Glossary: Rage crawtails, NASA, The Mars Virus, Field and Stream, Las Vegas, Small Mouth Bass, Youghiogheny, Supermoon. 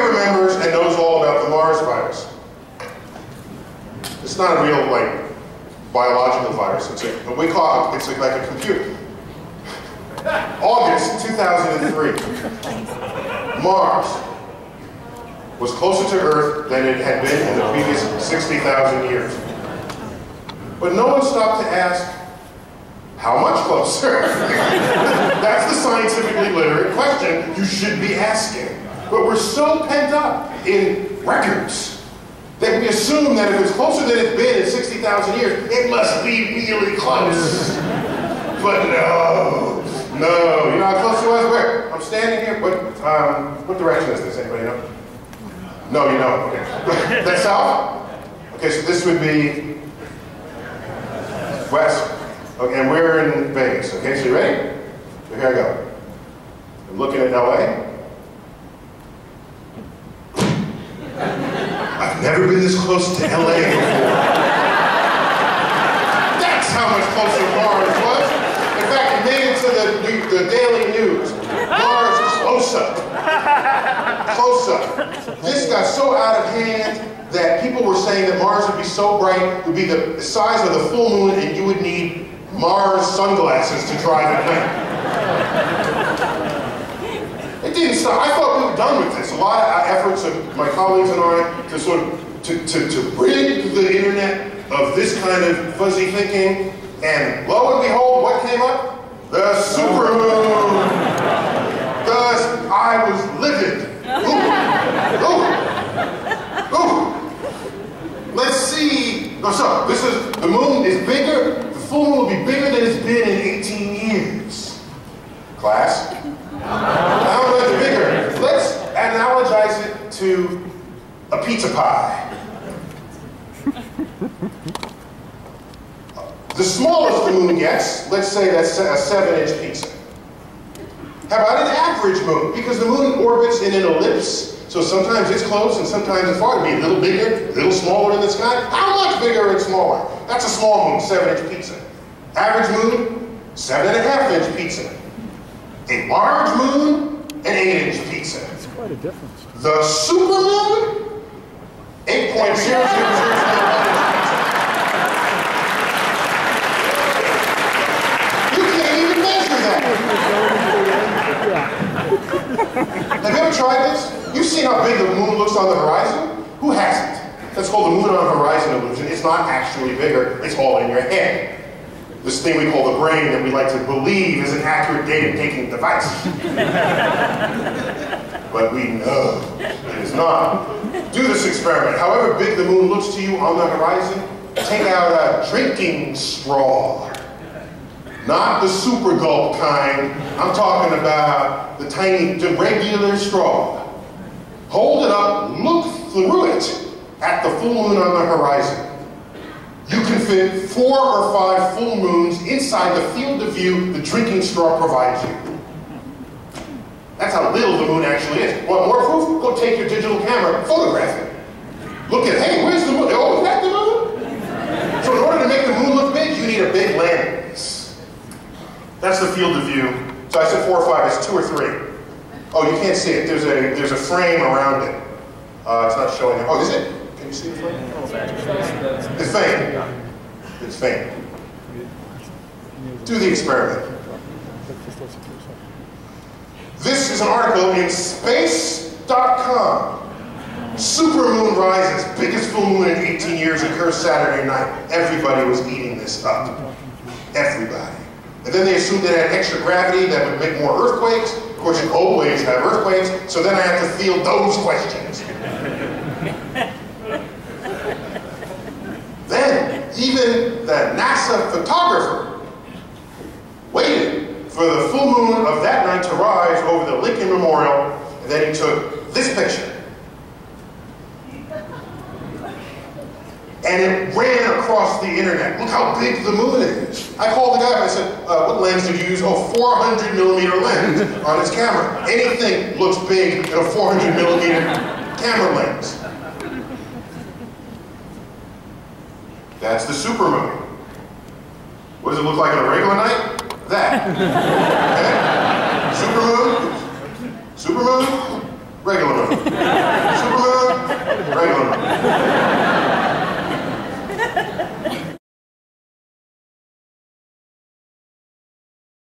Maria remembers and knows all about the Mars virus. It's not a real, like, biological virus. It's a, we call it, it's like a computer. August 2003. Mars was closer to Earth than it had been in the previous 60,000 years. But no one stopped to ask, how much closer? That's the scientifically literate question you should be asking. But we're so pent up in records that we assume that if it's closer than it's been in 60,000 years, it must be really close. But no, no. You know how close it was? Where? I'm standing here. What direction is this? Anybody know? No, you know. Okay. That's south? Okay, so this would be west. Okay, and we're in Vegas. Okay, so you ready? So here I go. I'm looking at LA. I've never been this close to LA before. That's how much closer Mars was. In fact, it made it to the Daily News. Mars close up. Close up. This got so out of hand that people were saying that Mars would be so bright, it would be the size of the full moon, and you would need Mars sunglasses to drive at night. It didn't stop. I thought we were done with this. A lot of efforts of my colleagues and I to sort of to rid the internet of this kind of fuzzy thinking. And lo and behold, what came up? The supermoon. Thus, I was livid. Ooh. Ooh. Ooh. Let's see. No, so this is the moon is bigger. The full moon will be bigger than it's been in 18 years. Class? How much bigger? Let's analogize it to a pizza pie. The smallest the moon gets, let's say that's a 7-inch pizza. How about an average moon? Because the moon orbits in an ellipse, so sometimes it's close and sometimes it's far. It'll be a little bigger, a little smaller in the sky. How much bigger and smaller? That's a small moon, 7-inch pizza. Average moon, 7.5-inch pizza. A large moon, an 8-inch pizza. That's quite a difference. The supermoon, 8.000001 pizza. You can't even measure that. Have you ever tried this? You've seen how big the moon looks on the horizon? Who hasn't? That's called the moon on horizon illusion. It's not actually bigger, it's all in your head. This thing we call the brain that we like to believe is an accurate data-taking device. But we know it is not. Do this experiment. However big the moon looks to you on the horizon, take out a drinking straw. Not the super gulp kind. I'm talking about the tiny, the regular straw. Hold it up, look through it at the full moon on the horizon. You can fit 4 or 5 full moons inside the field of view the drinking straw provides you. That's how little the moon actually is. Want more proof? Go take your digital camera, photograph it. Look at, hey, where's the moon? Oh, is that the moon? So in order to make the moon look big, you need a big lens. That's the field of view. So I said 4 or 5, it's 2 or 3. Oh, you can't see it. There's a frame around it. It's not showing it. Oh, is it? You see the flame? It's faint. It's faint. Do the experiment. This is an article in space.com. Supermoon rises. Biggest full moon in 18 years occurs Saturday night. Everybody was eating this up. Everybody. And then they assumed it had extra gravity that would make more earthquakes. Of course, you always have earthquakes. So then I have to field those questions. Even the NASA photographer waited for the full moon of that night to rise over the Lincoln Memorial, and then he took this picture. And it ran across the internet. Look how big the moon is. I called the guy and I said, what lens did you use? Oh, 400mm lens on his camera. Anything looks big in a 400mm camera lens. That's the supermoon. What does it look like on a regular night? That. Okay. Supermoon. Supermoon. regular moon.